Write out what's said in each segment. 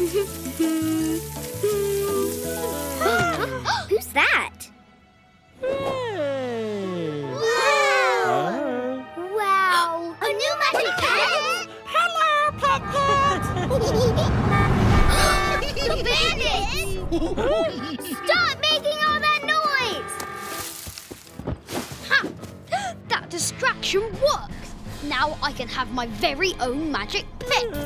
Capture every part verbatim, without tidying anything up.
Who's that? Wow! Wow! A new magic pet! Hello, Petport! The bandits! Stop making all that noise! Ha! That distraction works! Now I can have my very own magic pet!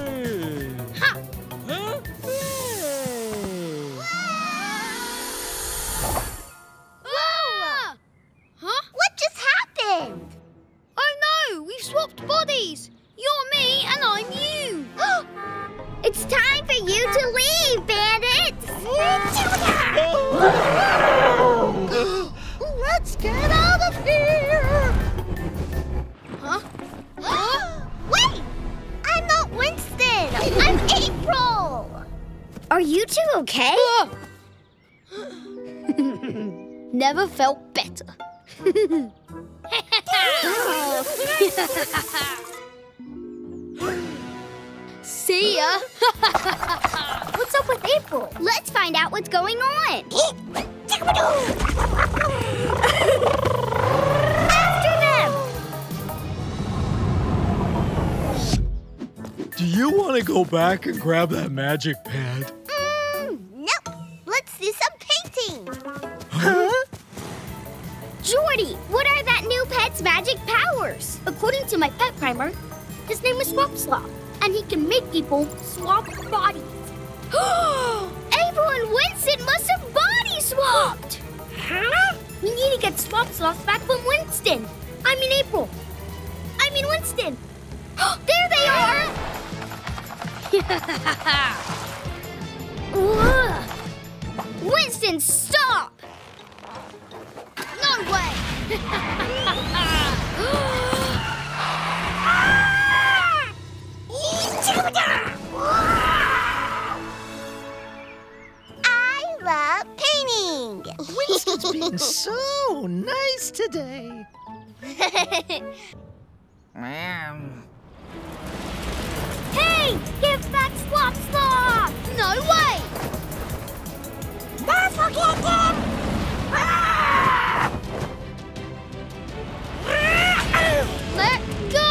Never felt better. See ya. What's up with April? Let's find out what's going on. After them! Do you want to go back and grab that magic pad? Mm, nope. Let's do some painting. Huh? Jordie, what are that new pet's magic powers? According to my pet primer, his name is Swapsloth, and he can make people swap bodies. April and Winston must have body swapped! Huh? We need to get Swapsloth back from Winston. I mean April. I mean Winston. There they are! Winston, stop! No way! I love painting! Winston's been so nice today. Hey! Give back Swapsloth! No way! Don't forget them! Let go!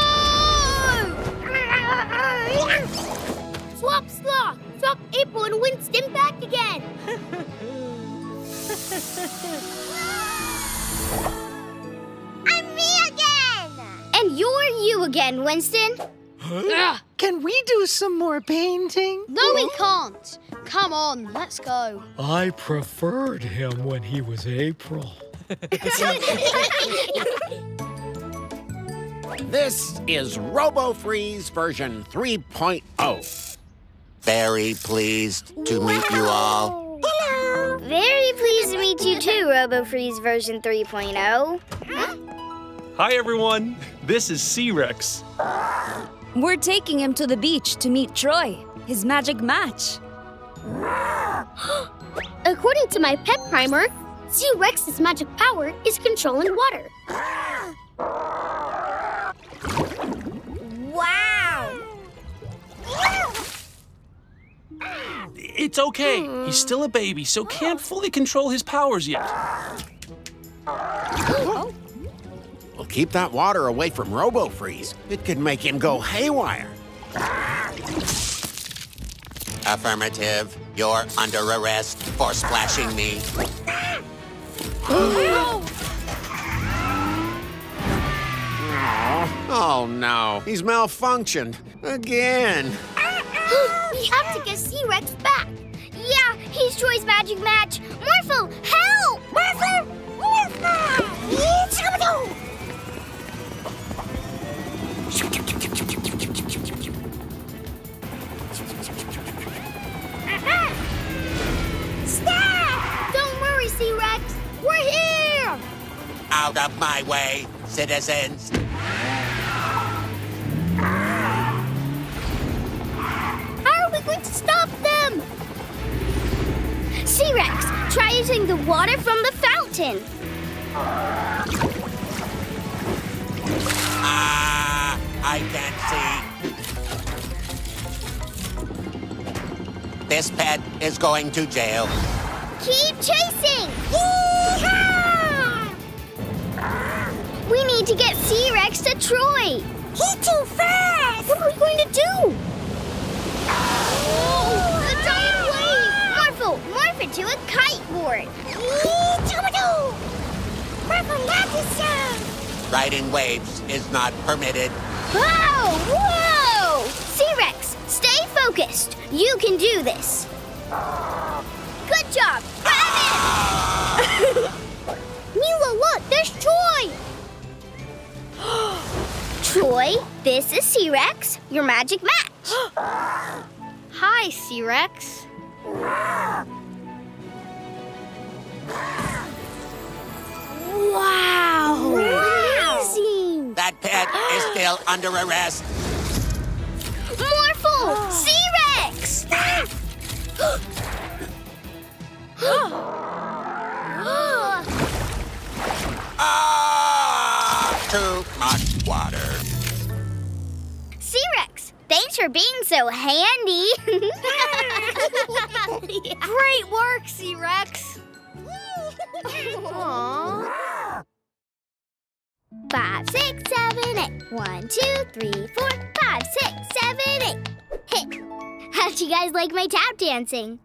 Swapsloth! Swap April and Winston back again! I'm me again! And you're you again, Winston. Huh? Can we do some more painting? No, we can't. Come on, let's go. I preferred him when he was April. This is Robofreeze version three point oh. Very pleased to wow. meet you all. Hello. Very pleased to meet you too, Robofreeze version three point oh. Huh? Hi, everyone. This is C-Rex. We're taking him to the beach to meet Troy, his magic match. According to my pet primer, C-Rex's magic power is controlling water. Wow! It's okay. Mm. He's still a baby, so can't fully control his powers yet. Oh. Well, keep that water away from Robofreeze. It could make him go haywire. Affirmative. You're under arrest for splashing me. Oh. Oh, no. He's malfunctioned. Again. We have to get C-Rex back. Yeah, he's Troy's magic match. Morphle, help! Morphle! Stop! Don't worry, C-Rex. We're here! Out of my way, citizens. Stop them! C-Rex, try using the water from the fountain. Ah, uh, I can't see. This pet is going to jail. Keep chasing! Yee-haw! We need to get C-Rex to Troy. He's too fast! What are we going to do? Oh, a giant wave! Orphle, morph into a kite board. Yee-toodoo! Orphle, not this sound. Riding waves is not permitted. Whoa! Whoa! C-Rex, stay focused. You can do this. Good job! Grab it! Mila, look! There's Troy! Troy, this is C-Rex, your magic match. Hi, C-Rex. Wow! Wow. Amazing! That pet is still under arrest. Morphle! C-Rex! Ah! Too much water. C-Rex, thanks for being so handy. Great work, C-Rex. Aww. Five, six, seven, eight. One, two, three, four, five, six, seven, eight. Hey, how'd you guys like my tap dancing?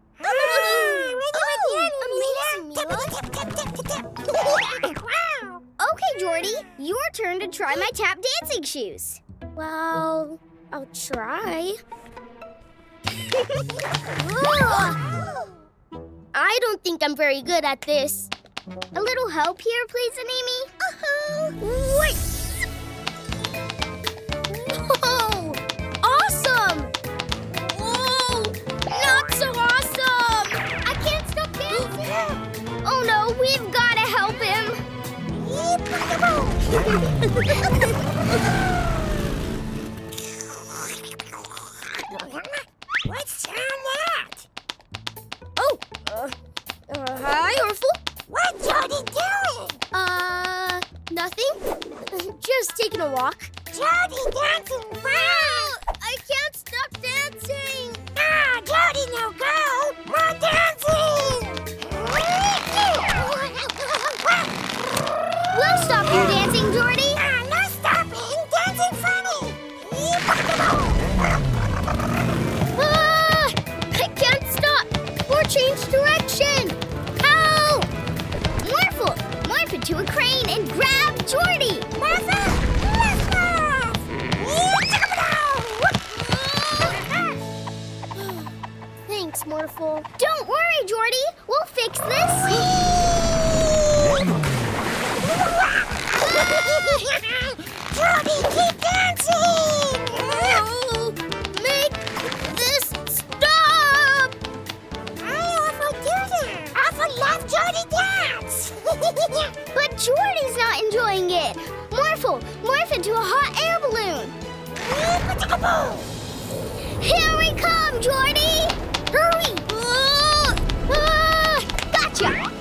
Okay, Jordie, your turn to try my tap dancing shoes. Well, I'll try. I don't think I'm very good at this. A little help here, please, Animi? Uh-huh. Wait! Whoa! Awesome! Whoa! Not so awesome! I can't stop dancing! Oh no, we've got to help him! What's on that? Oh! Uh, uh, hi, Orphle. What's Jordie doing? Uh, nothing. Just taking a walk. Jordie dancing fine! I can't stop dancing! Ah, Jordie, now go! More dancing! We'll stop your dancing, Jordie! Ah, no stopping! Dancing funny! Ah, I can't stop! Or change direction! To a crane and grab Jordie! Martha! Thanks, Morphle. Don't worry, Jordie! We'll fix this! Jordie, keep dancing! Oh, make this stop! I awful do that! Awful love Jordie dance! But Jordie's not enjoying it. Morphle, morph into a hot air balloon. Here we come, Jordie! Hurry! Uh, uh, gotcha!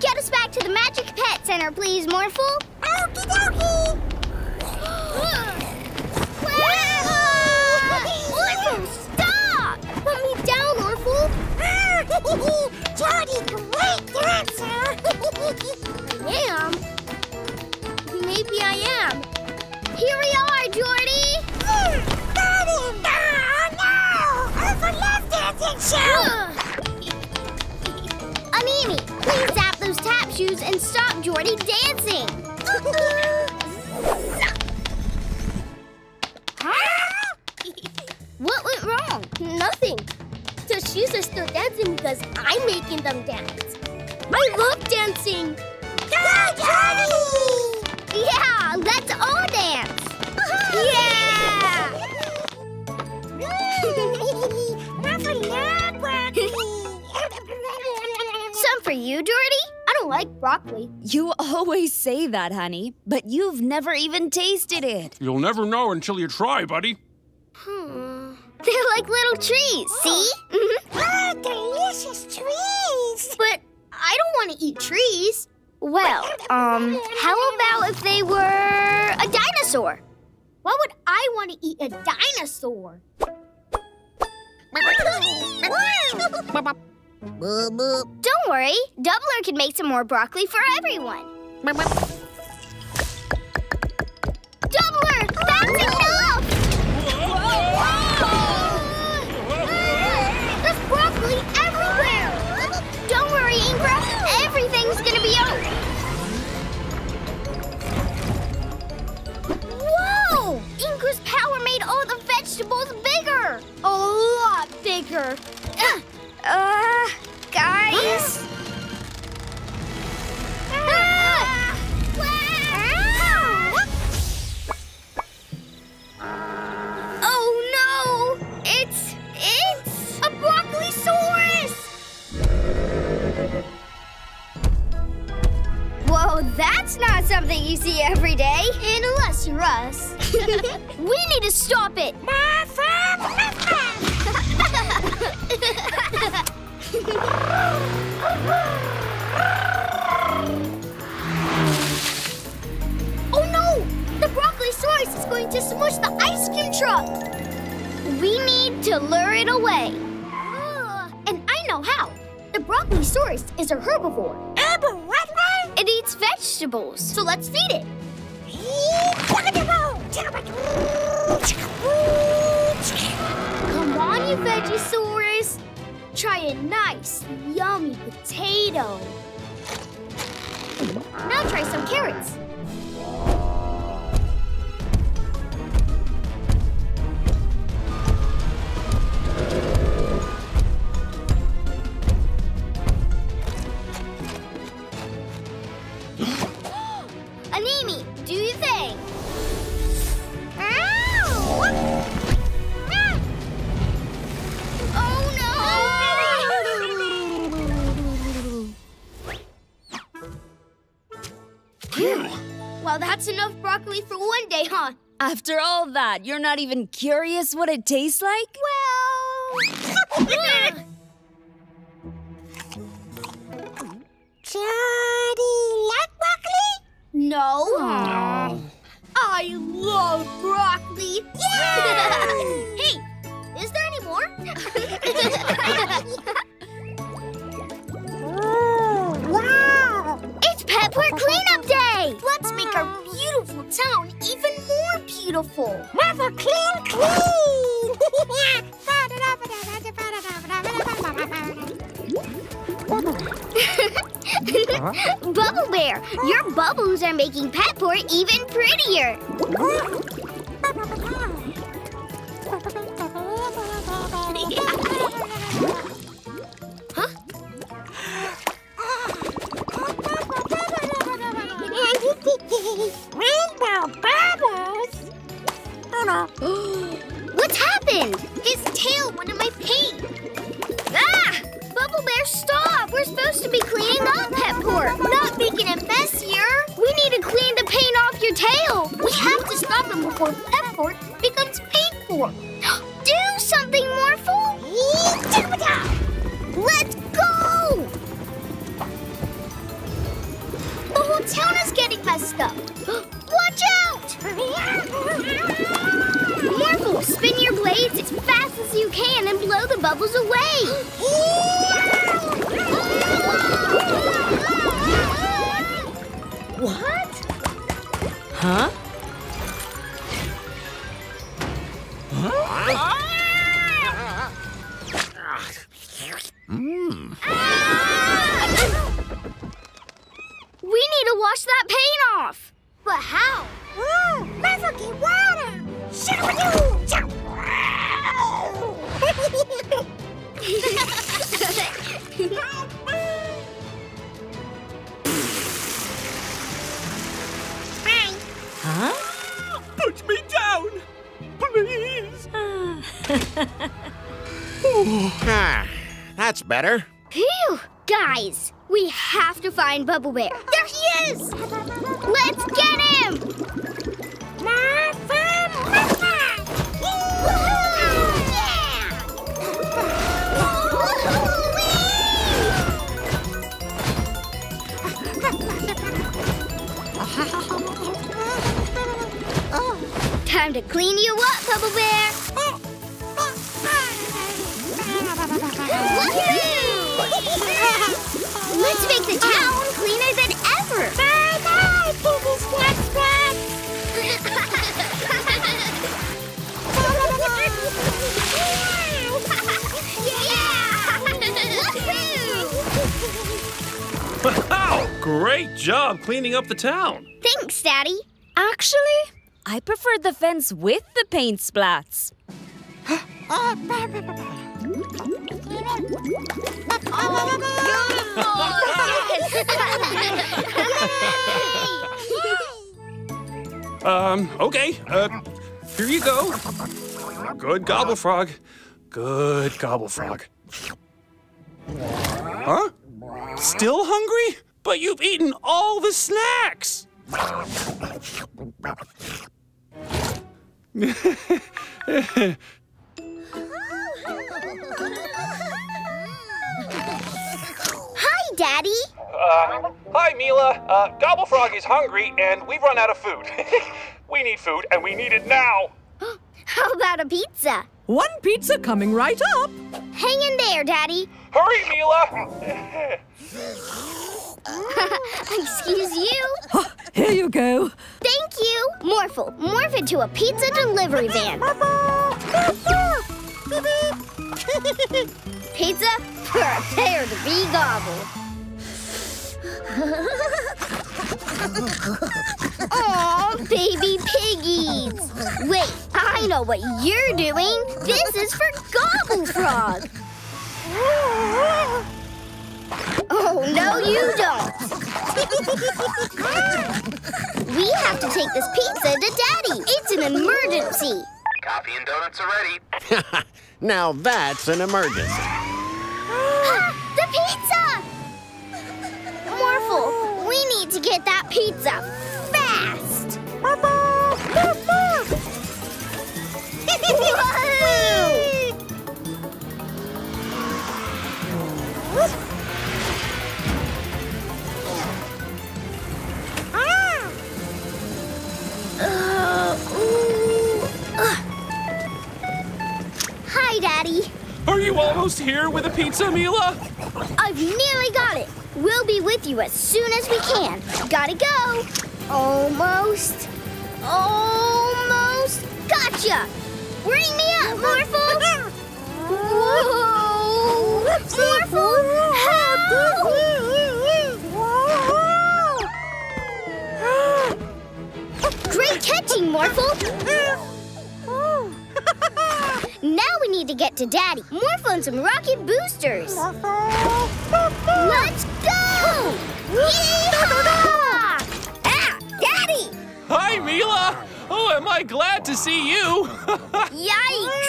Get us back to the Magic Pet Center, please, Morphle. Okie dokie! Morphle, stop! Put me down, Morphle. Jordie, great dancer! Damn. Maybe I am. Here we are, Jordie! Yeah, got him! Oh, no! Orphle love dancing show! Animi, please zap those tap shoes and stop Jordie dancing! Huh? What went wrong? Nothing. The shoes are still dancing because I'm making them dance. I love dancing. Go, Jordie! Yeah, let's all dance. Yeah! Some for you, Jordie. I don't like broccoli. You always say that, honey, but you've never even tasted it. You'll never know until you try, buddy. Hmm. They're like little trees, oh. See? Mm-hmm. Oh, delicious trees! But I don't want to eat trees. Well, um, how about if they were a dinosaur? Why would I want to eat a dinosaur? Boop, boop, boop. Don't worry, Doubler can make some more broccoli for everyone. Boop, boop. Doubler, that's enough! Whoa. Whoa. Whoa. Uh, there's broccoli everywhere! Don't worry, Ingram, everything's gonna be over. Whoa! Ingra's power made all the vegetables bigger. A lot bigger. Uh. Uh, guys? Ah! Ah! Ah! Oh no! It's, it's a broccolisaurus! Whoa, that's not something you see every day. Unless you're us. We need to stop it. My friend, my friend. Oh no! The broccolisaurus is going to smush the ice cream truck! We need to lure it away. Uh, and I know how. The broccolisaurus is a herbivore. It eats vegetables, so let's feed it. Come on, you Vegisaurus. Try a nice, yummy potato. Now try some carrots. Animi, do you think? Well, that's enough broccoli for one day, huh? After all that, you're not even curious what it tastes like? Well... Jordie, like broccoli? No. Aww. I love broccoli. Yeah! Hey, is there any more? Oh, wow! It's Petport Cleanup Day! Let's make our beautiful town even more beautiful. Have a clean, clean. Huh? Bubble Bear, your bubbles are making Petport even prettier. Huh? Rainbow bubbles! What's happened? His tail went in my paint. Ah! Bubble Bear, stop! We're supposed to be cleaning up Petport, not making it messier. We need to clean the paint off your tail. We have to stop him before Petport becomes painful. Do something, Morphle! Let's go! The whole town is getting messed up. Watch out! Morphle, spin your blades as fast as you can and blow the bubbles away. What? Huh? Huh? Mmm. We need to wash that paint off. But how? Whoa, let's get water. Huh? Put me down, please. Ah, that's better. Phew, guys. We have to find Bubble Bear. There he is! Let's get him! Time to clean you up, Bubble Bear. Look at Great job cleaning up the town. Thanks, Daddy. Actually, I preferred the fence with the paint splats. Beautiful! um, okay. Uh, here you go. Good gobble frog. Good gobble frog. Huh? Still hungry? But you've eaten all the snacks! Hi, Daddy! Uh, hi, Mila. Uh, Gobble Frog is hungry and we've run out of food. We need food and we need it now! How about a pizza? One pizza coming right up! Hang in there, Daddy! Hurry, Mila! Excuse you. Oh, here you go. Thank you. Morphle, morph into a pizza delivery van. Pizza, prepare to be gobbled. Aw, baby piggies. Wait, I know what you're doing. This is for Gobble Frog. Oh, no you don't! We have to take this pizza to Daddy. It's an emergency. Coffee and donuts are ready. Now that's an emergency. Ah, the pizza! Morphle, we need to get that pizza fast. Whoa! Uh, ooh. Uh. Hi, Daddy. Are you almost here with a pizza, Mila? I've nearly got it. We'll be with you as soon as we can. Gotta go. Almost. Almost. Gotcha. Bring me up, Morphle. Whoa. Morphle, help. Great catching, Morphle! Now we need to get to Daddy. Morphle and some rocket boosters. Let's go! Yee-haw! Ah, Daddy! Hi, Mila! Oh, am I glad to see you! Yikes!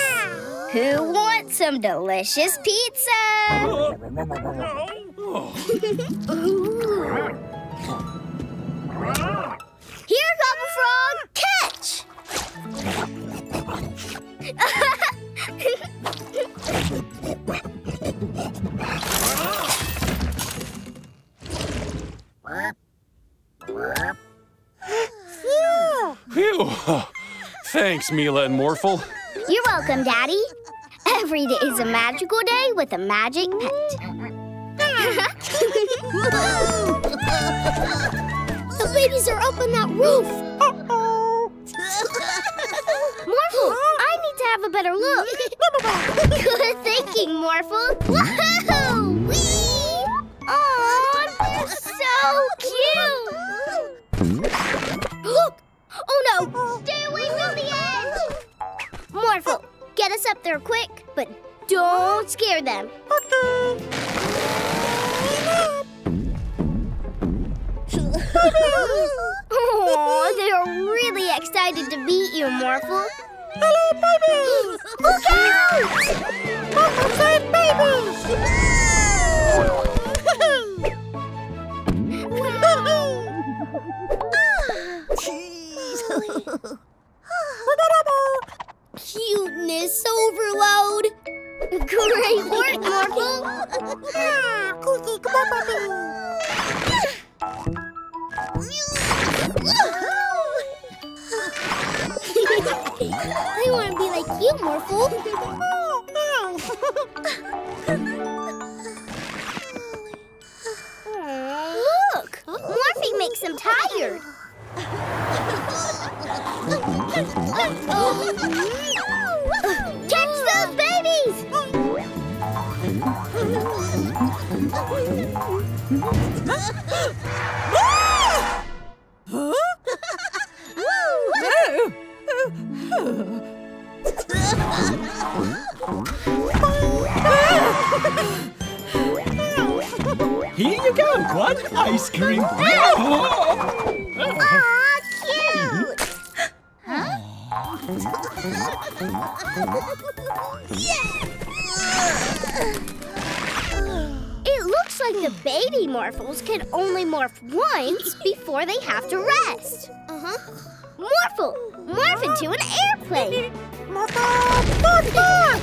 Who wants some delicious pizza? Uh, no. Oh. Here, Gobble Frog, catch! Phew! Thanks, Mila and Morphle. You're welcome, Daddy. Every day is a magical day with a magic pet. The babies are up on that roof. Uh-oh. Morphle, I need to have a better look. Good thinking, Morphle. Whoa! Wee! Aw, they're so cute. Look! Oh no! Stay away from the edge! Morphle, get us up there quick, but don't scare them. Okay. Oh, they are really excited to meet you, Morphle. Hello, babies! Look out! Morphle said babies! Cuteness overload! Great work, Morphle! Ah, cookie, come on, baby! I want to be like you, Morphle. Look, morphing makes them tired. Catch those babies! Here you go, one ice cream. Aw, cute! Huh? Yeah! It looks like the baby Morphles can only morph once before they have to rest. Uh-huh. Morphle! Morph into an airplane! Morphle! Morphle!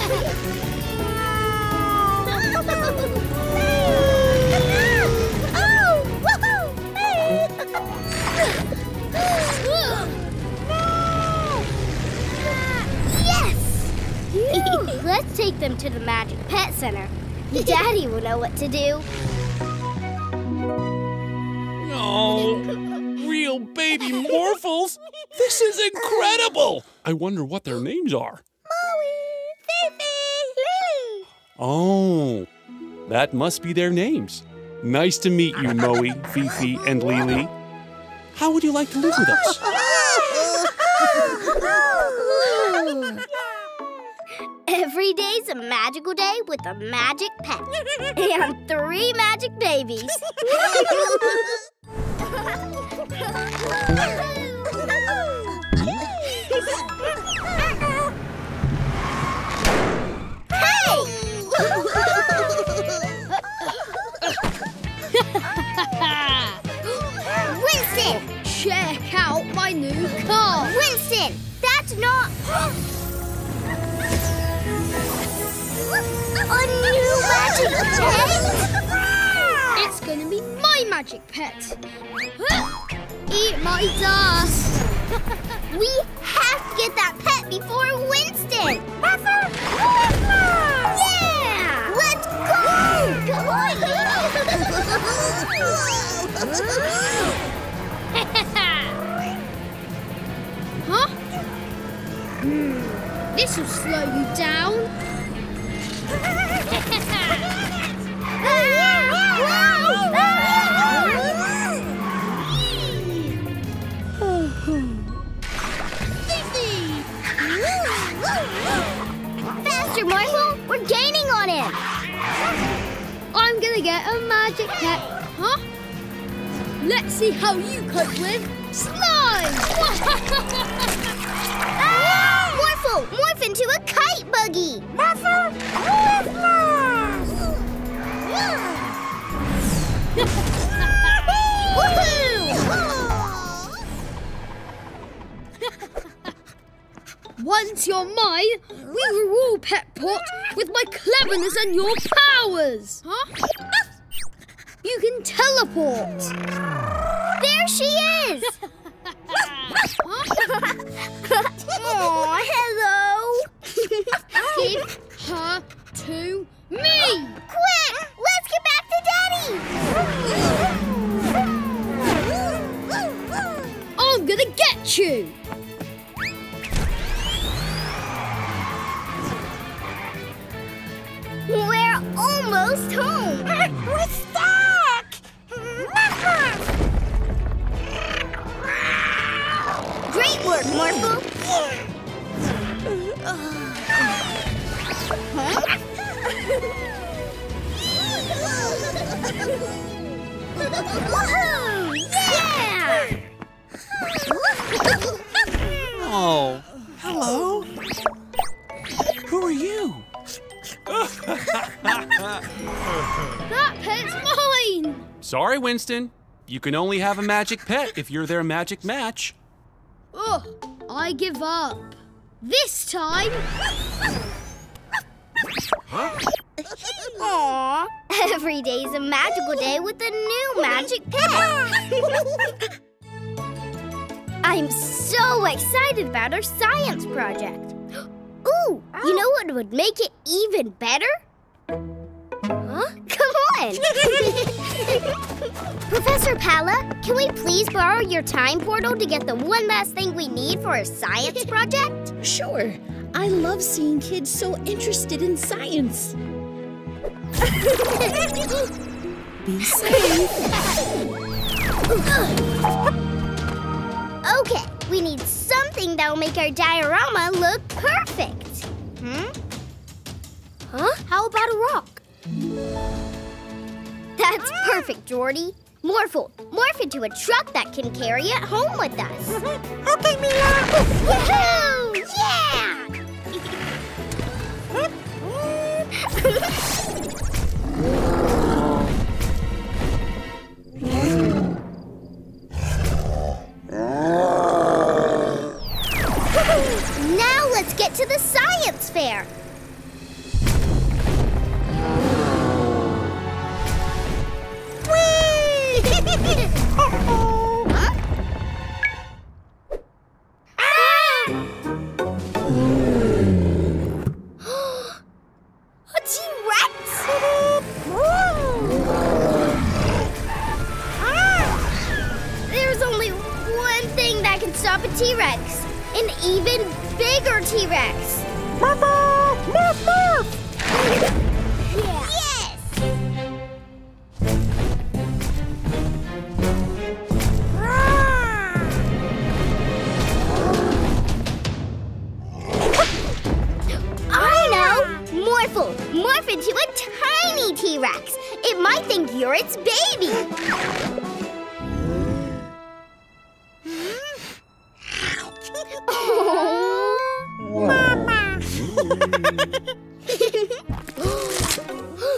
Yes! Let's take them to the Magic Pet Center. Daddy will know what to do. Oh, real baby Morphles? This is incredible! I wonder what their names are. Moe, Fifi, Lily. Oh, that must be their names. Nice to meet you, Moe, Fifi, and Lily. How would you like to live with us? Every day's a magical day with a magic pet and three magic babies. Hey! Winston! Check out my new car! Winston! That's not... a new magic pet! It's gonna be my magic pet! Eat my dust! We have to get that pet before Winston! Yeah! Let's go! Come on! Huh? Mm. This'll slow you down. Faster, Marvel! We're gaining on it! I'm gonna get a magic pet, huh? Let's see how you cope with slime! Ah! Morphle, morph into a kite buggy! Morphle, Woohoo! Once you're mine, we rule Petport with my cleverness and your powers! Huh? You can teleport! There she is! Aw, hello! Give her to me! Quick! Let's get back to Daddy! I'm gonna get you! We're almost home! We're stuck! Great work, Morphle! Woohoo! Yeah! Oh, hello! Who are you? That pet's mine! Sorry, Winston. You can only have a magic pet if you're their magic match. Oh, I give up. This time... Huh? Aw, every day's a magical day with a new magic pet. I'm so excited about our science project. Ooh, you know what would make it even better? Huh? Come on! Professor Pala, can we please borrow your time portal to get the one last thing we need for a science project? Sure. I love seeing kids so interested in science. Be safe. Okay, we need something that'll make our diorama look perfect. Hmm? Huh? How about a rock? That's mm. perfect, Jordie. Morphle, morph into a truck that can carry it home with us. Mm-hmm. Okay, Mila. Woohoo! Yeah! Now let's get to the science fair. Uh-oh. Huh? Ah! A T-Rex! Ah! There's only one thing that can stop a T-Rex. An even bigger T-Rex. Mama! Mama! Yeah. Morph into a tiny T-Rex. It might think you're its baby. Oh, Mama.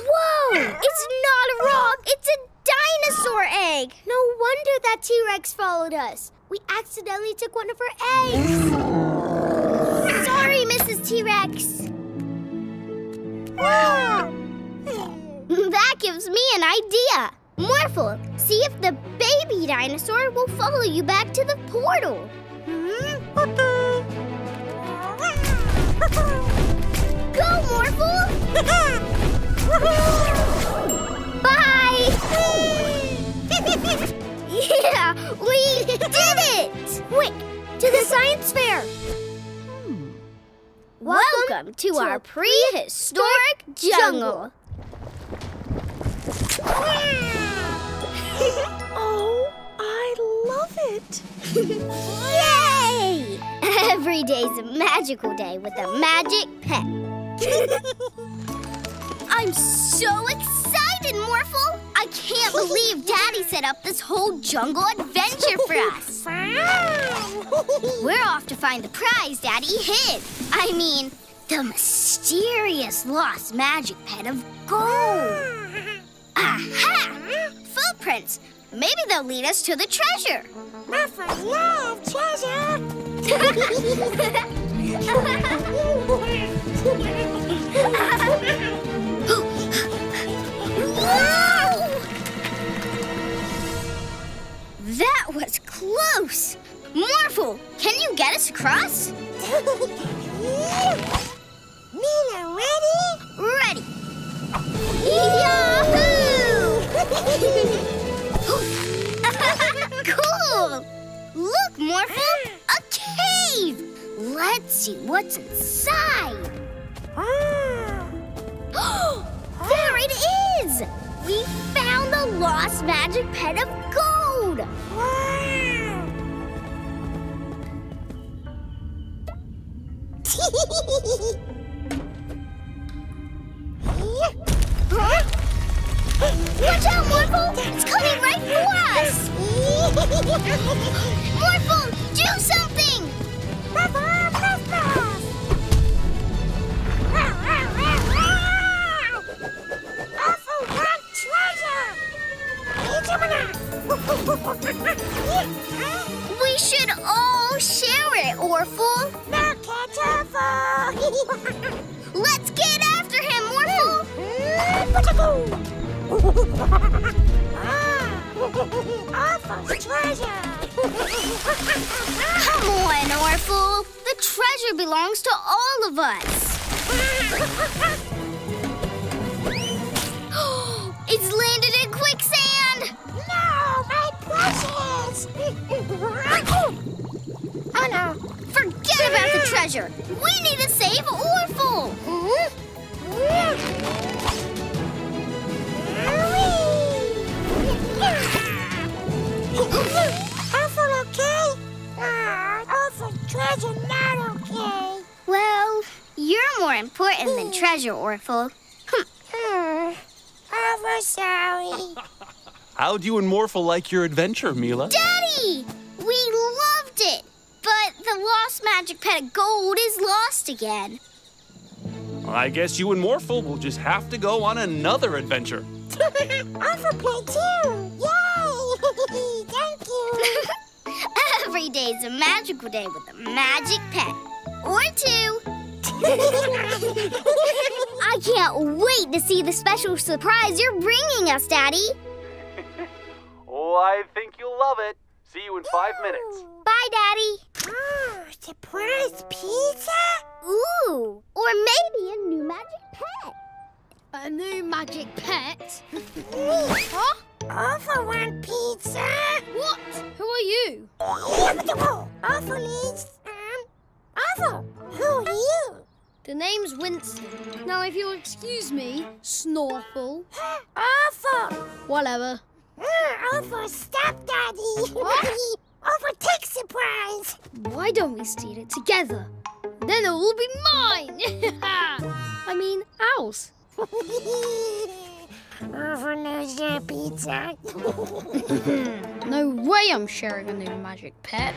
Whoa, it's not a rock. It's a dinosaur egg. No wonder that T-Rex followed us. We accidentally took one of her eggs. Sorry, Missus T-Rex. That gives me an idea. Morphle, see if the baby dinosaur will follow you back to the portal. Mm-hmm. Okay. Go, Morphle! Bye! Yeah, we did it! Quick, to the science fair! Welcome, Welcome to, to our prehistoric jungle. jungle. Oh, I love it. Yay! Every day's a magical day with a magic pet. I'm so excited, Morphle. I can't believe Daddy set up this whole jungle adventure for us. We're off to find the prize Daddy hid. I mean, the mysterious lost magic pet of gold. Aha! Footprints. Maybe they'll lead us to the treasure. Muffles love treasure. That was close! Morphle, can you get us across? Mila, ready? Ready! Yahoo! Cool! Look, Morphle, a cave! Let's see what's inside. There it is! We found the lost magic pet of gold! Wow! Huh? Watch out, Morphle! It's coming right for us! Morphle, do something! We should all share it, Orphle. Now catch Orphle. Let's get after him, Orphle. Orphle's treasure. Come on, Orphle. The treasure belongs to all of us. It's landed in quicksand! No, my precious! Oh, no. Forget about the treasure. We need to save Orphle. Mm-hmm. Petport and the treasure, Orphle. Hmm. Awful sorry. How'd you and Morphle like your adventure, Mila? Daddy! We loved it! But the lost magic pet of gold is lost again. Well, I guess you and Morphle will just have to go on another adventure. Orphle played too! Yay! Thank you! Every day's a magical day with a magic pet. Or two. I can't wait to see the special surprise you're bringing us, Daddy. Oh, I think you'll love it. See you in five Ooh. minutes. Bye, Daddy. Oh, surprise pizza? Ooh, or maybe a new magic pet. A new magic pet? Huh? Orphle want pizza. What? Who are you? Orphle needs, um, Orphle. Who are you? The name's Winston. Now, if you'll excuse me, Snorphle. Orphle. Whatever. Uh, Orphle, stop, Daddy. What? Orphle, take surprise. Why don't we steal it together? Then it will be mine. I mean, ours. Orphle knows your pizza. No way I'm sharing a new magic pet.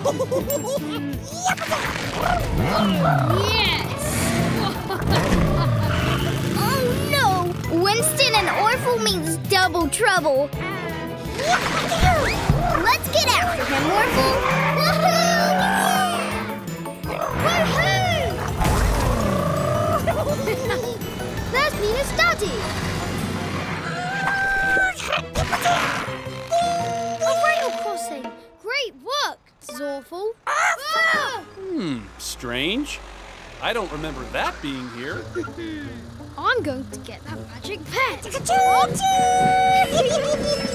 Yes! Oh no! Winston and Orphle means double trouble. Let's get after him, Orphle. Woohoo! Woohoo! That's Mila's daddy. We're crossing. Great work, Zorful. Ah! Hmm, strange. I don't remember that being here. I'm going to get that magic pet.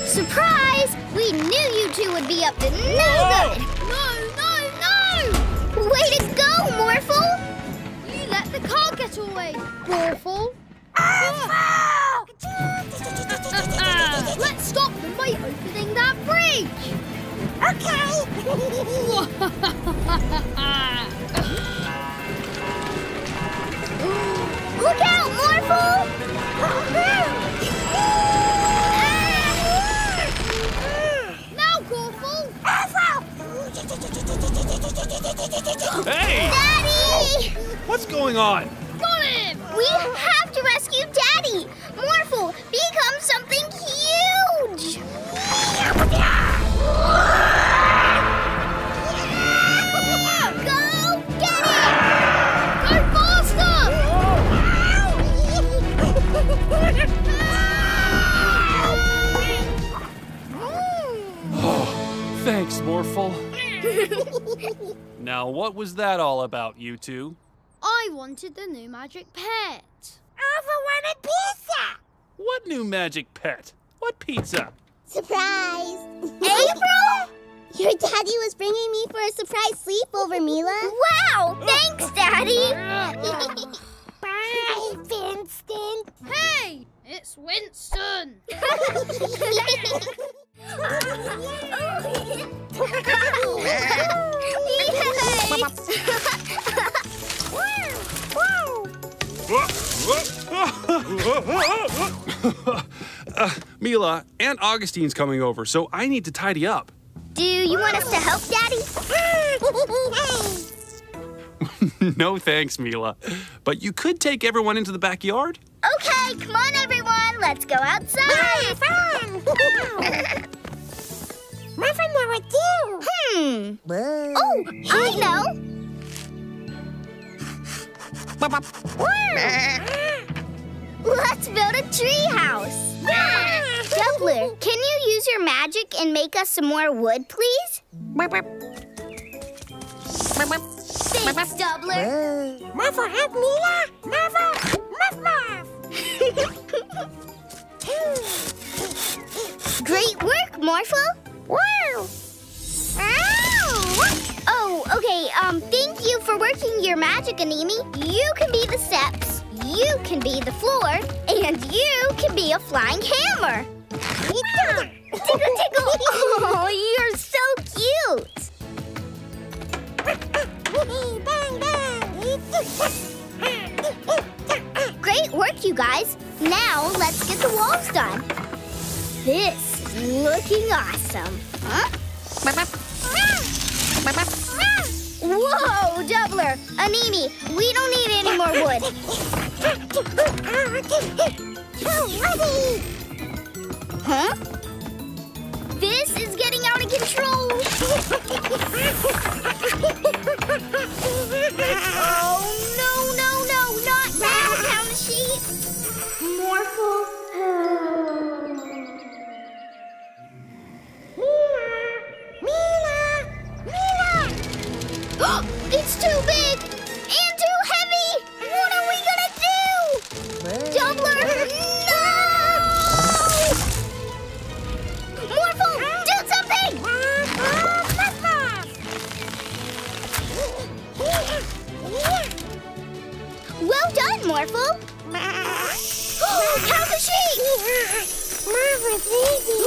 Surprise! We knew you two would be up to no good. No, no, no! Way to go, Morphle! You let the car get away, Morphle. Ah! Let's stop them by opening that bridge! Okay! Look out, Morphle! Now, Corphle! Hey! Daddy! What's going on? Got him! We have to rescue Daddy! Morphle, become something huge! Go get it! Go faster! Oh, thanks, Morphle. Now, what was that all about, you two? I wanted the new magic pet. Orphle wanted pizza! What new magic pet? What pizza? Surprise! April? Your daddy was bringing me for a surprise sleepover, Mila. Wow! Thanks, Daddy! Bye, Winston. Hey! It's Winston! uh, Mila, Aunt Augustine's coming over, so I need to tidy up. Do you want us to help, Daddy? No thanks, Mila. But you could take everyone into the backyard. Okay, come on, everyone. Let's go outside. Fun! Muffin, now what do? Hmm. Oh, I know. Let's build a tree house. Juggler, can you use your magic and make us some more wood, please? Thanks, Juggler. Muffa, help Mila. Muffa, muff, muff. Great work, Morphle. Wow. Oh, okay, um, thank you for working your magic, Animi. You can be the steps, you can be the floor, and you can be a flying hammer. Tickle, tickle. Oh, you're so cute. Bang, bang. Great work, you guys. Now let's get the walls done. This is looking awesome. Huh? Whoa, Doubler! Animi, we don't need any more wood. Huh? This is getting out of control. Oh, no, no, no, not now, Count the Sheep. Morphle. Mila, Mila, Mila. It's too big and too heavy. What are we gonna do? Doubler, no! Morphle, do something! Well done, Morphle. Count the sheep! Morphle's easy.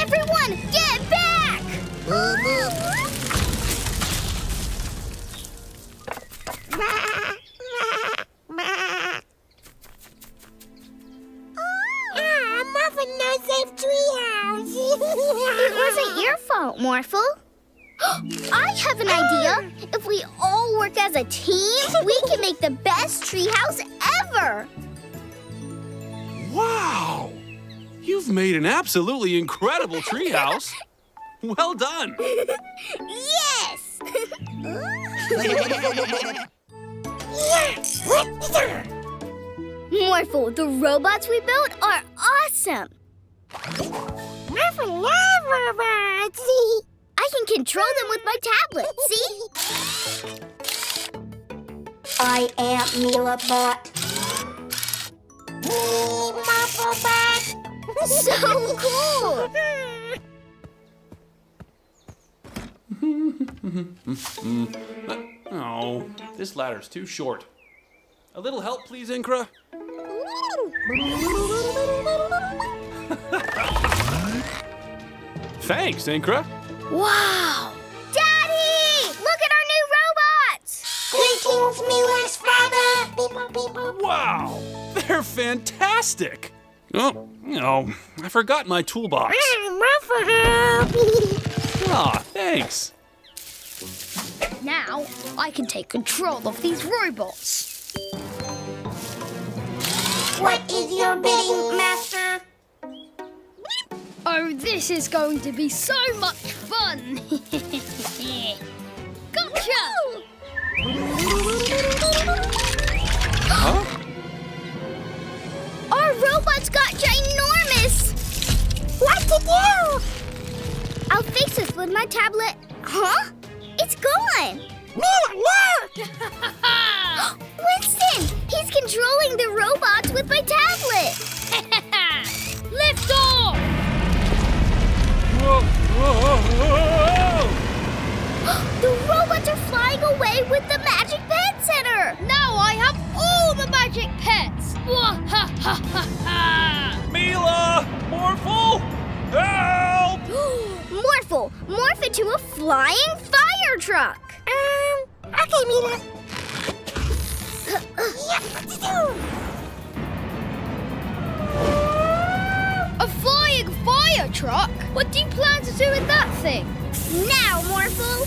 Everyone, get back! It wasn't your fault, Morphle. I have an idea. If we all work as a team, we can make the best treehouse ever. Wow! You've made an absolutely incredible treehouse. Well done! Yes! Morphle, the robots we built are awesome! Morphle love robots! I can control them with my tablet, see? I am Mila Bot. Me, Morphle Bot! So cool! Oh, this ladder's too short. A little help, please, Inkra. Thanks, Inkra. Wow! Daddy! Look at our new robots! Greetings, Mila's father! Wow! They're fantastic! Oh, no, I forgot my toolbox. Aw, oh, thanks. Now I can take control of these robots. What is your bidding, Master? Oh, this is going to be so much fun. Gotcha! Huh? Our robots got ginormous! What to do? I'll fix this with my tablet. Huh? It's gone! Mila, look! Winston! He's controlling the robots with my tablet! Lift off! Whoa, whoa, whoa! The robots are flying away with the Magic Pet Center! Now I have all the magic pets! Mila! Morphle! Help! Morphle, morph into a flying fire truck. Um, okay, Mila. Yeah, what to do? A flying fire truck? What do you plan to do with that thing? Now, Morphle.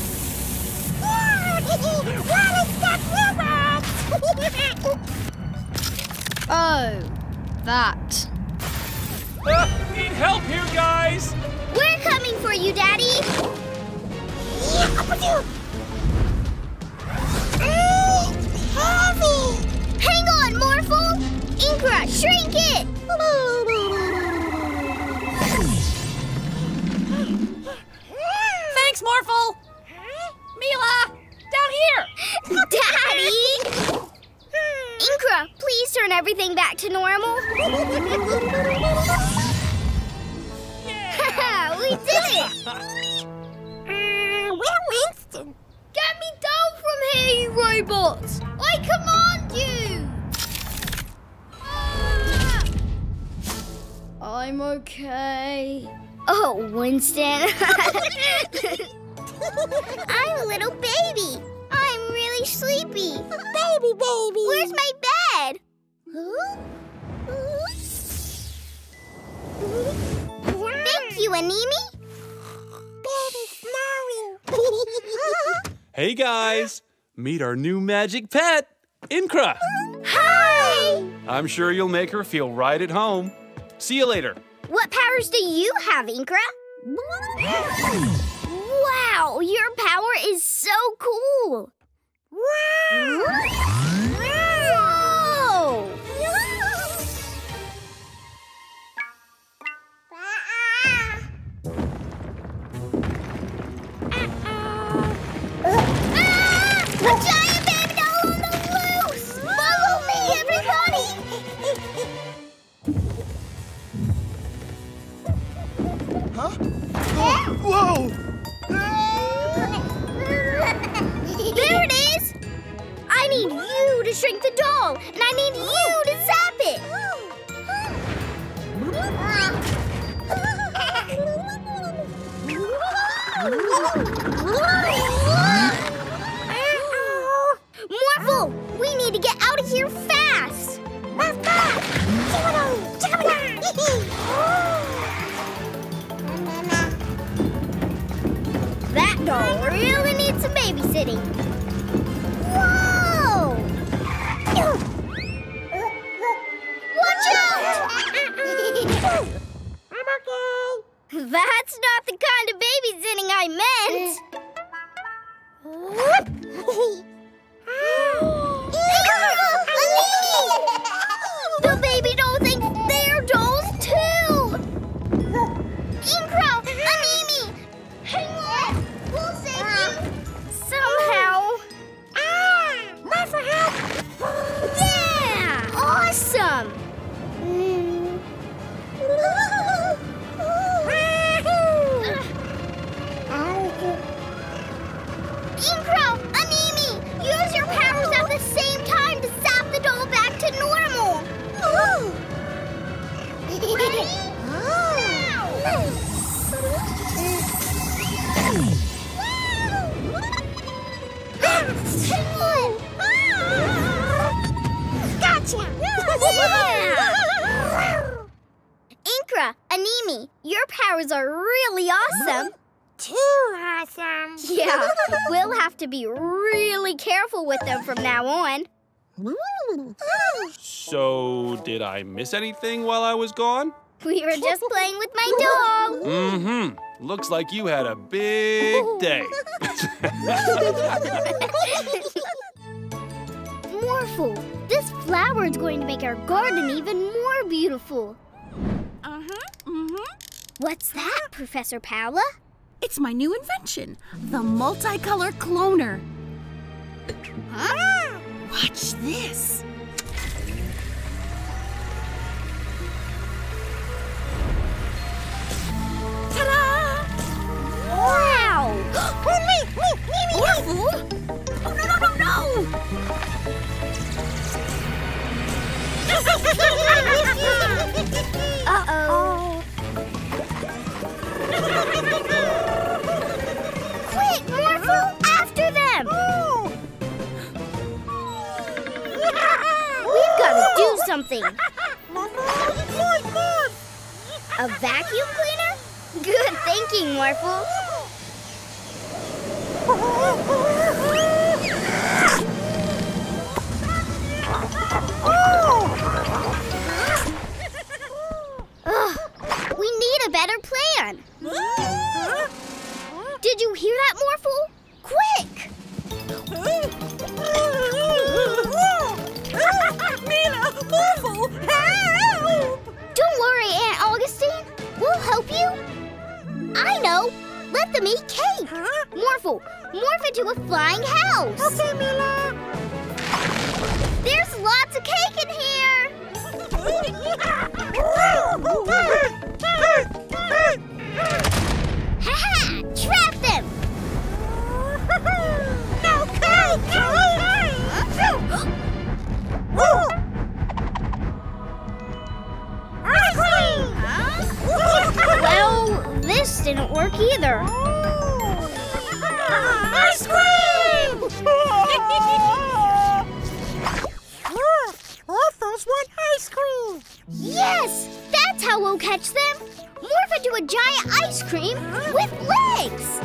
Oh, that. Uh, need help here, guys. We're coming for you, Daddy! Yeah, mm, heavy! Hang on, Morphle! Inkra, shrink it! Thanks, Morphle! Mila, down here! Daddy! Inkra, please turn everything back to normal. We did it! Uh, where Winston? Get me down from here, you robots! I command you! Ah! I'm okay. Oh, Winston. I'm a little baby. really sleepy. Baby, baby. Where's my bed? Huh? Thank you, Animi. Baby's smiling. Hey, guys. Meet our new magic pet, Inkra. Hi. I'm sure you'll make her feel right at home. See you later. What powers do you have, Inkra? Wow, your power is so cool! Wow! Wow! A giant baby doll on the loose! Follow me, everybody! Huh? Whoa! Whoa. There it is! I need you to shrink the doll, and I need you to zap it! Morphle, we need to get out of here fast! That doll really needs some babysitting. That's not the kind of babysitting I meant. The baby doll thinks they're dolls too. Inkra, Animi, hang on, we'll save you somehow. Ah, Muffa help! Yeah, awesome. Inkra, Animi, your powers are really awesome. Too awesome. Yeah, we'll have to be really careful with them from now on. So, did I miss anything while I was gone? We were just playing with my doll. Mm-hmm. Looks like you had a big day. Morphle. This flower is going to make our garden even more beautiful. Uh-huh, uh-huh. What's that, Professor Paola? It's my new invention, the multicolor cloner. Huh? Watch this. Ta-da! Wow! Oh, me, me, me, me! Orphle? Oh, no, no, no, no! Uh-oh. Quick, Morphle, after them! We've got to do something. A vacuum cleaner? Good thinking, Morphle. Ugh, we need a better plan. Did you hear that, Morphle? Quick! Mila, Morphle, help! Don't worry, Aunt Augustine. We'll help you. I know. Let them eat cake. Huh? Morphle, morph into a flying house. Okay, Mila. There's lots of cake in here. Ha-ha! Trap them! No cake! Well, this didn't work either. Ice cream! go catch them, morph into a giant ice cream with legs!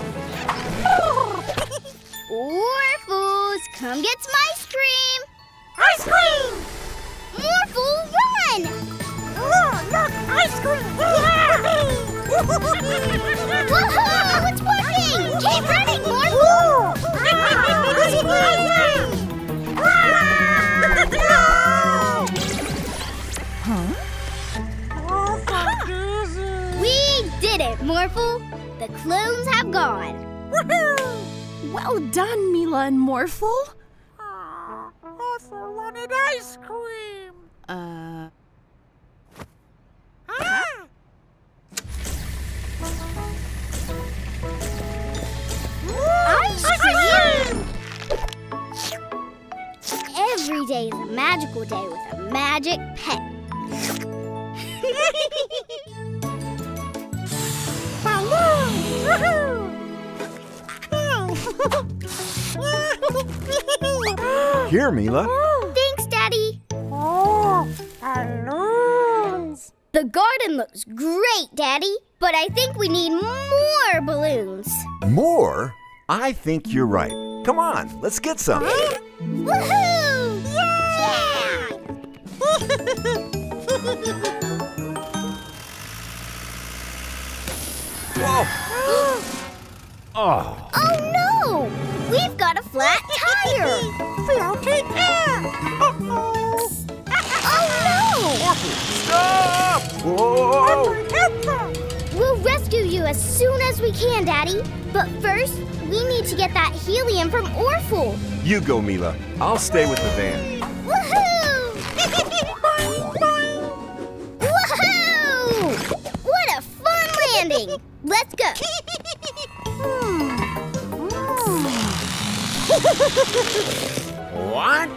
Orphles, come get some ice cream! Ice cream! Orphle, run! Look, look, ice cream! Yeah! Whoa, it's working! Keep running, Orphle! Huh? Oh, so easy! We did it, Morphle! The clones have gone! Woohoo! Well done, Mila and Morphle! Uh, Orphle wanted ice cream! Uh... Ah! Ice, ice cream! cream! Every day is a magical day with a magic pet. Balloon! Woohoo! Here, Mila. Thanks, Daddy. Oh, balloons! The garden looks great, Daddy, but I think we need more balloons. More? I think you're right. Come on, let's get some. Woohoo! Yeah! Whoa! Oh. Oh no! We've got a flat tire! Floating air! Uh-oh! Oh no! Stop! Whoa! We'll rescue you as soon as we can, Daddy. But first, we need to get that helium from Orphle. You go, Mila. I'll stay with the van. Woohoo! Woohoo! What a fun landing! Let's go. What?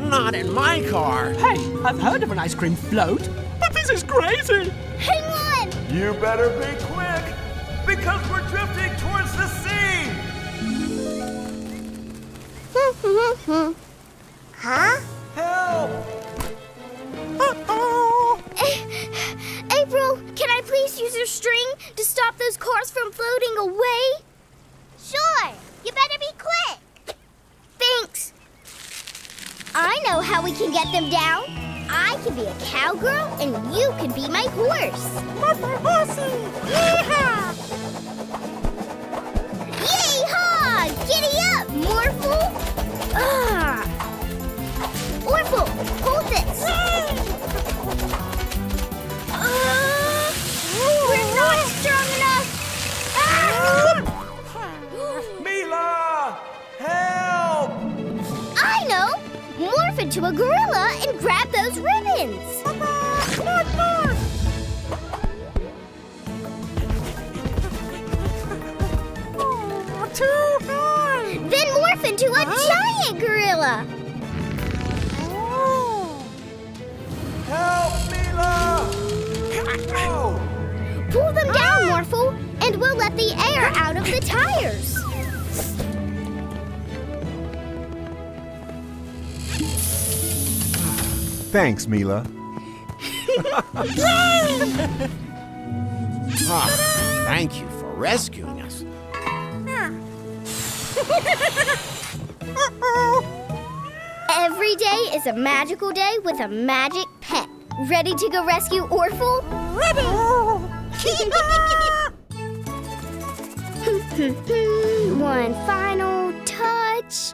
Not in my car. Hey, I've heard of an ice cream float, but this is crazy. Hang on. You better be quick, because we're drifting towards the sea. Huh? Help! Uh-oh. April, can I please use your string to stop those cars from floating away? Sure. You better be quick. Thanks. I know how we can get them down. I can be a cowgirl, and you can be my horse. Mother horsey! Yee-haw! Yee-haw! Giddy up, Morphle! Ah. Orphle, hold this. Uh, we're not strong enough. Ah. Mila! Help! I know! Morph into a gorilla and grab those ribbons! Morph, morph, morph! Oh, too high! Then morph into a huh? giant gorilla! Oh. Help, Mila! Oh. Pull them down, ah. Morphle, and we'll let the air out of the tires! Thanks, Mila. Oh, thank you for rescuing us. Every day is a magical day with a magic pet. Ready to go rescue Orphle? Ready! One final touch.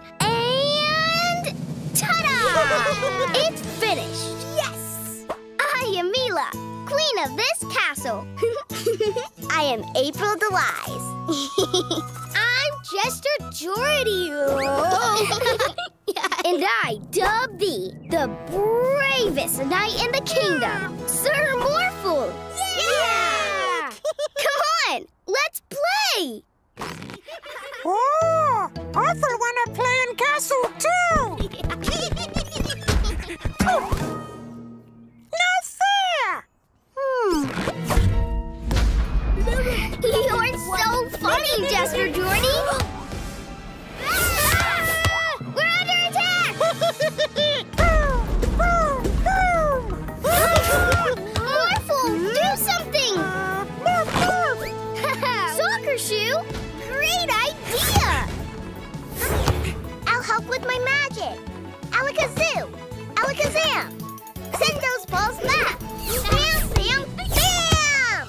It's finished! Yes! I am Mila, queen of this castle. I am April DeLise. I'm Jester Jordie. And I dub thee the bravest knight in the kingdom, yeah. Sir Morphle! Yeah! yeah. Come on, let's play! Oh! Orphle wanna play in castle too! Oh. No fair! Hmm. You're so funny, Jester Jordie! Ah! We're under attack! Boom! Boom! Boom! Orphle, do something! Orphle's map. Bam, bam, bam!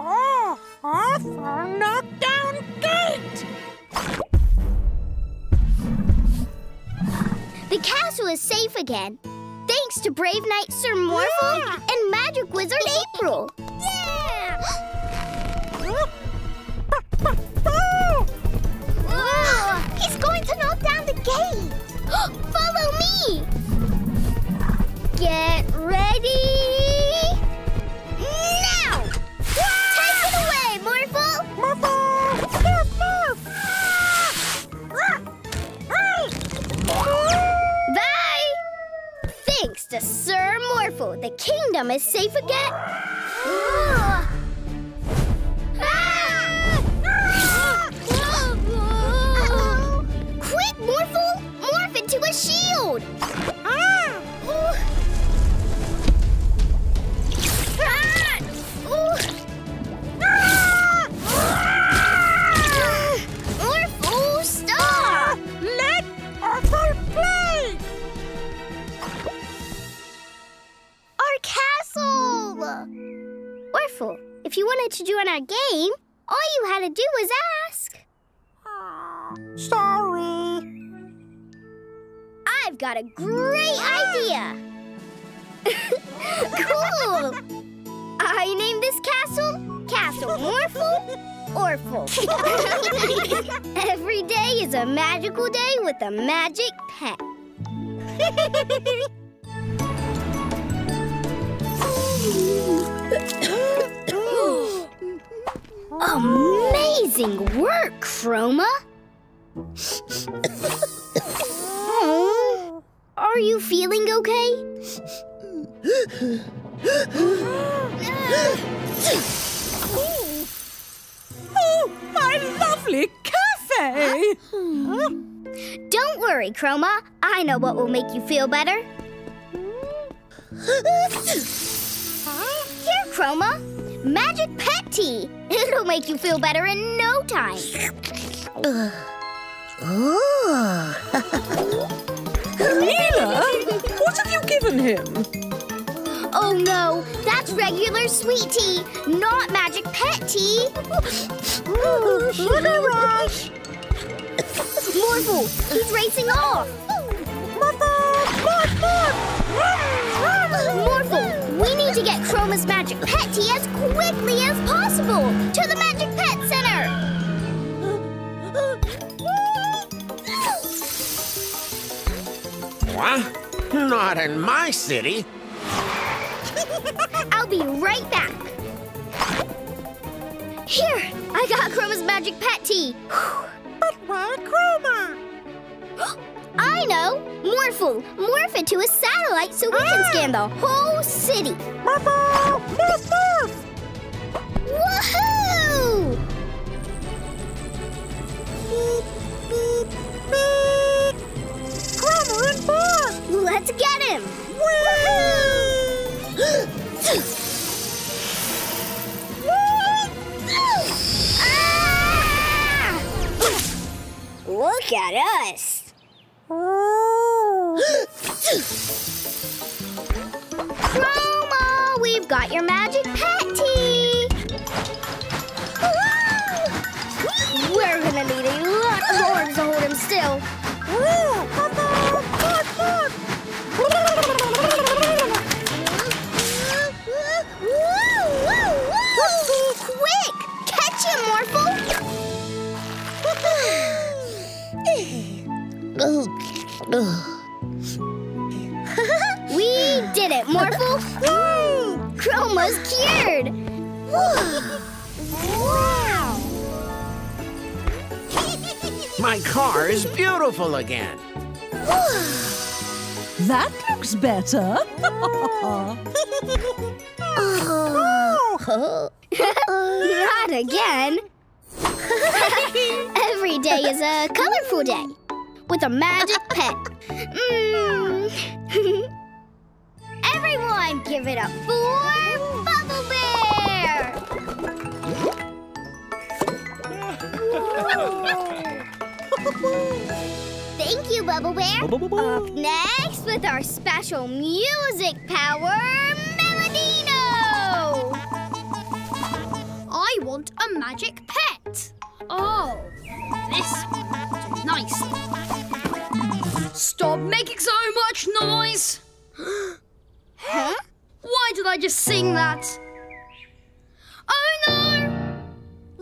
Oh, Orphle knocked down gate! The castle is safe again, thanks to brave knight Sir Morphle yeah. and magic wizard April. Yeah! He's going to knock down the gate! Follow me! Get ready! Now! Take it away, Morphle! Morphle! Morph, morph! Bye! Thanks to Sir Morphle, the kingdom is safe again. Ooh. Morphle, morph into a shield! Ah! Ooh. Ah! Ooh. Ah! Ah! Morphle star! Let Orphle play! Our castle! Orphle, if you wanted to join our game, all you had to do was ask. Sorry. I've got a great idea! Cool! I named this castle, Castle Morphle, Orphle. Every day is a magical day with a magic pet. Amazing work, Chroma! Oh, are you feeling okay? Oh, my lovely cafe! Huh? Don't worry, Chroma. I know what will make you feel better. Here, Chroma. Magic pet tea. It'll make you feel better in no time. Uh. Oh! Mila, what have you given him? Oh no, that's regular sweet tea, not magic pet tea. Sugar rush! Morphle, he's racing off. Morphle, Morphle! Morphle, we need to get Chroma's magic pet tea as quickly as possible to the Magic Pet Center. Huh? Not in my city. I'll be right back. Here, I got Chroma's magic pet tea. But why Chroma? I know. Morphle, morph into a satellite so we ah. can scan the whole city. Morphle, morph, morph! Woohoo! Beep, beep, beep. Chroma and Bob. Let's get him! Ah! Look at us! Chroma, we've got your magic pet tea! We're gonna need a lot of horns to hold him still. Quick! Catch him, Morphle! We did it, Morphle! Chroma's cured! Wow! My car is beautiful again. That looks better. Oh. Not again. Every day is a colorful day with a magic pet. Mm. Everyone, give it up for Bubble Bear! Thank you, Bubbleware. Up next with our special music power, Melodino! I want a magic pet. Oh, this one's nice. Stop making so much noise! Huh? Why did I just sing that? Oh, no!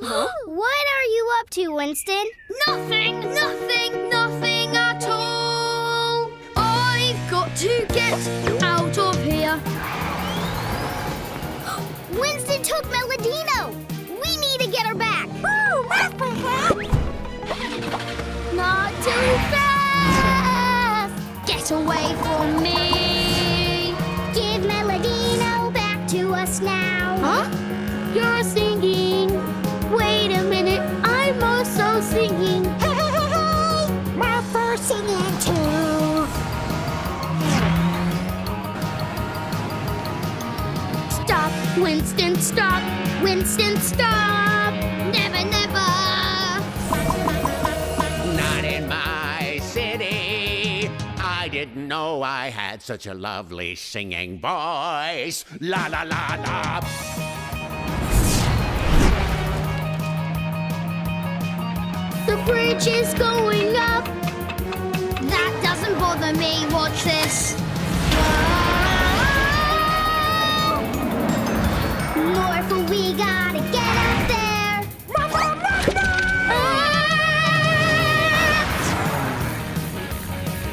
Huh? What are you up to, Winston? Nothing, nothing, nothing at all. I've got to get out of here. Winston took Melodino. We need to get her back. Woo, that's perfect. Not too fast. Get away from me. Give Melodino back to us now. Huh? You're singing. Wait a minute, I'm also singing. Hey, hey, hey, hey. My first singing too. Stop, Winston, stop. Winston, stop. Never, never. Not in my city. I didn't know I had such a lovely singing voice. La, la, la, la. The bridge is going up. That doesn't bother me. Watch this. Whoa! Orphle, we gotta get up there.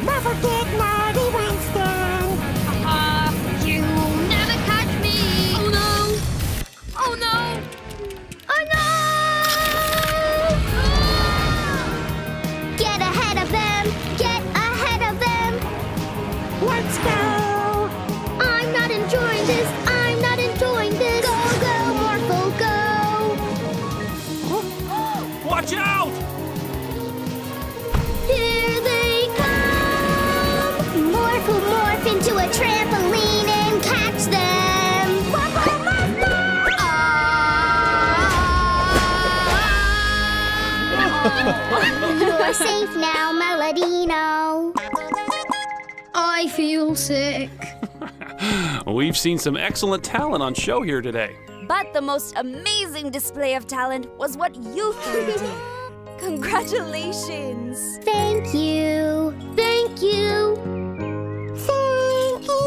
Never get naughty, Winston. Ah, you'll never catch me. Oh no! Oh no! Oh no! Let's go! I'm not enjoying this! I'm not enjoying this! Go, go, Orphle, go! Watch out! Here they come! Orphle, morph into a trampoline and catch them! Oh. You're safe now, Melodino. I feel sick. We've seen some excellent talent on show here today. But the most amazing display of talent was what you three did. Congratulations. Thank you. Thank you. Thank you.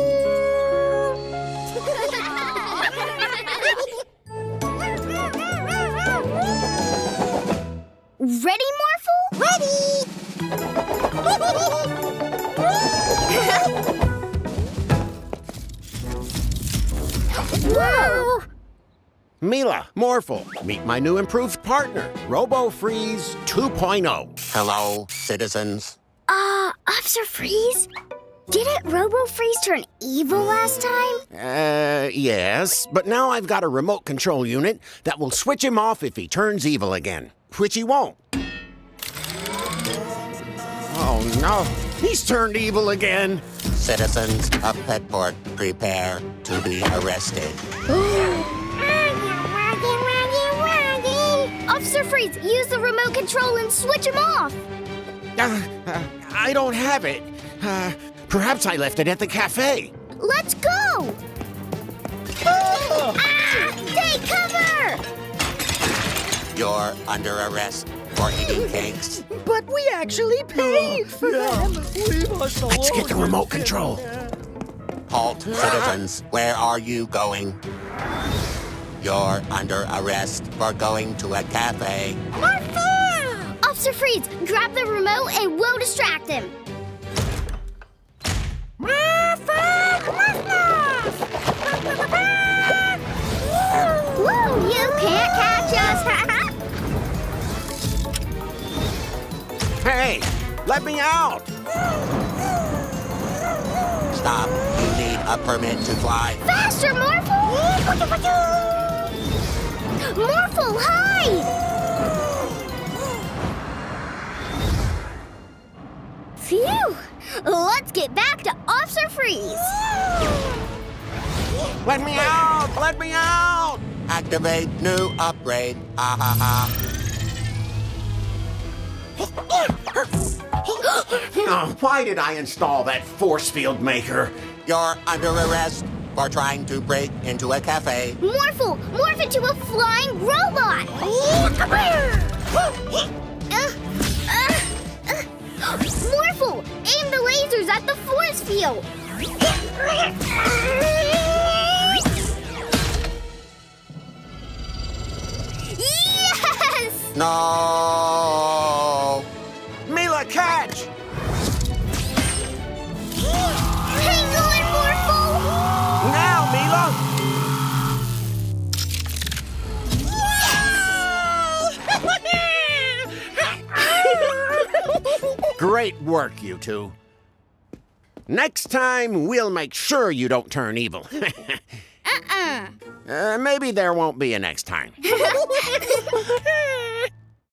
Ready, Morphle? Ready. Whoa! Mila, Morphle, meet my new improved partner, Robofreeze two point oh. Hello, citizens. Uh, Officer Freeze? Didn't Robofreeze turn evil last time? Uh, yes, but now I've got a remote control unit that will switch him off if he turns evil again, which he won't. Oh, no. He's turned evil again. Citizens of Petport, prepare to be arrested. Officer Freeze, use the remote control and switch him off. Uh, uh, I don't have it. Uh, perhaps I left it at the cafe. Let's go. Oh. Ah, take cover. You're under arrest. For eating cakes. But we actually paid for yeah. them. Let's get the remote control. Halt, citizens. Where are you going? You're under arrest for going to a cafe. Orphle! Officer Freeze, grab the remote and we'll distract him. Woo! You can't catch us. Hey, let me out! Stop. You need a permit to fly. Faster, Morphle! Morphle, hide! Phew! Let's get back to Officer Freeze. Let me out! Let me out! Activate new upgrade. Ha ha ha. Oh, why did I install that force field maker? You're under arrest for trying to break into a cafe. Morphle, morph into a flying robot! uh, uh, uh. Morphle, aim the lasers at the force field! Yes! No! Mila, catch! Hang on, Morphle! Now, Mila! Great work, you two. Next time, we'll make sure you don't turn evil. Uh-uh. Uh, maybe there won't be a next time.